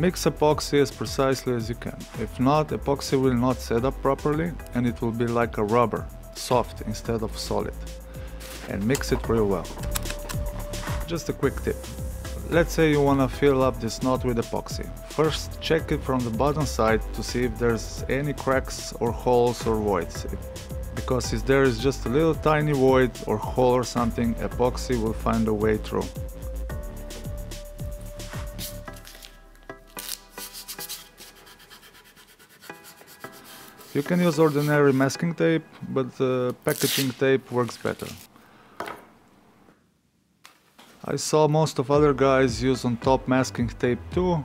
Mix epoxy as precisely as you can. If not, epoxy will not set up properly and it will be like a rubber, soft instead of solid. And mix it real well. Just a quick tip. Let's say you wanna fill up this knot with epoxy. First, check it from the bottom side to see if there's any cracks or holes or voids. Because if there is just a little tiny void or hole or something, epoxy will find a way through. You can use ordinary masking tape, but packaging tape works better. I saw most of other guys use on top masking tape too,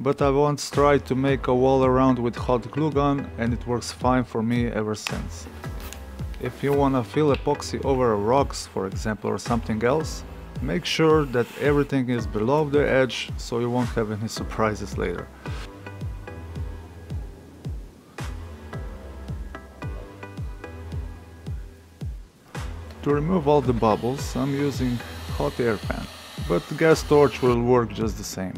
but I once tried to make a wall around with hot glue gun and it works fine for me ever since. If you wanna fill epoxy over rocks, for example, or something else, make sure that everything is below the edge so you won't have any surprises later. To remove all the bubbles, I'm using hot air fan, but the gas torch will work just the same.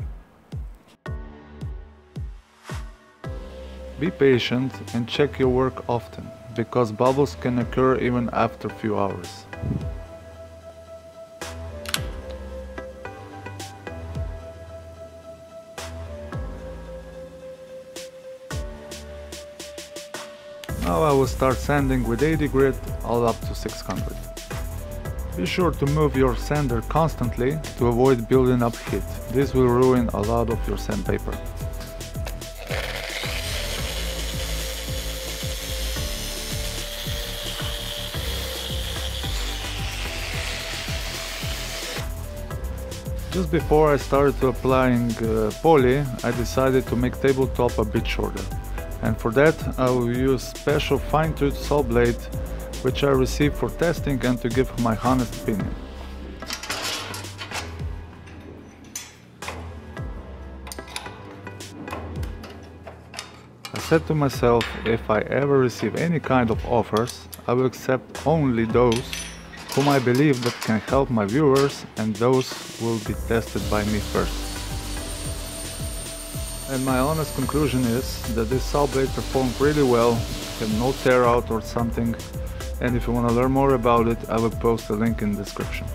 Be patient and check your work often, because bubbles can occur even after a few hours. Now I will start sanding with 80 grit all up to 600. Be sure to move your sander constantly to avoid building up heat. This will ruin a lot of your sandpaper. Just before I started applying poly, I decided to make tabletop a bit shorter. And for that, I will use special fine-tooth saw blade, which I received for testing and to give my honest opinion. I said to myself, if I ever receive any kind of offers, I will accept only those whom I believe that can help my viewers, and those will be tested by me first. And my honest conclusion is that this saw blade performed really well, had no tear out or something, and if you want to learn more about it, I will post a link in the description.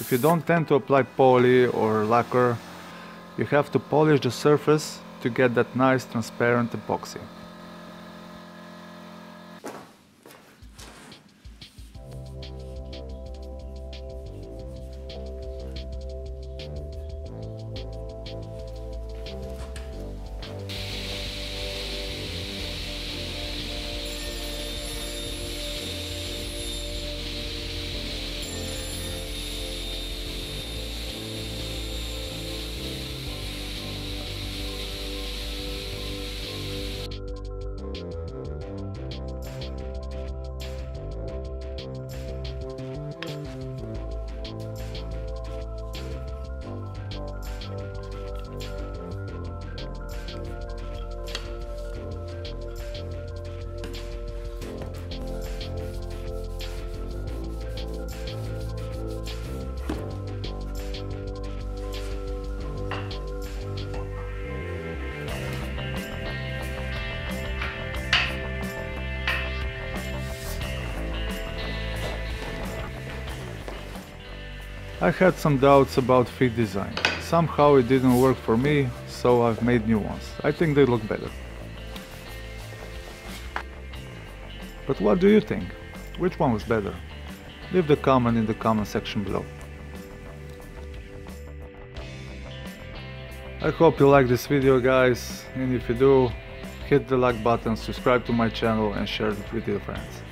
If you don't tend to apply poly or lacquer, you have to polish the surface to get that nice transparent epoxy. I had some doubts about feet design. Somehow it didn't work for me, so I've made new ones. I think they look better. But what do you think? Which one was better? Leave the comment in the comment section below. I hope you like this video, guys, and if you do, hit the like button, subscribe to my channel and share it with your friends.